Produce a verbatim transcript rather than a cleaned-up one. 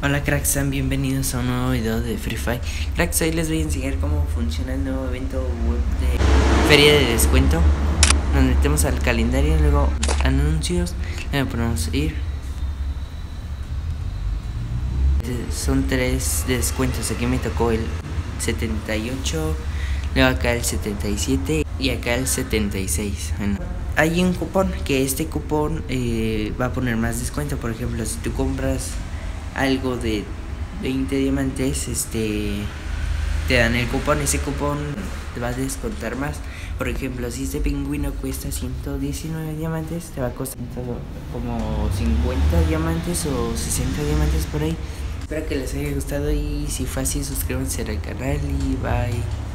Hola cracks, sean bienvenidos a un nuevo video de Free Fire. Cracks, hoy les voy a enseñar cómo funciona el nuevo evento web de feria de descuento. Nos metemos al calendario, luego anuncios, le ponemos ir. Son tres descuentos, aquí me tocó el setenta y ocho, luego acá el setenta y siete y acá el setenta y seis. Bueno, hay un cupón que este cupón eh, va a poner más descuento. Por ejemplo, si tú compras algo de veinte diamantes, este te dan el cupón, ese cupón te va a descontar más. Por ejemplo, si este pingüino cuesta ciento diecinueve diamantes, te va a costar como cincuenta diamantes o sesenta diamantes por ahí. Espero que les haya gustado y si fue así, suscríbanse al canal y bye.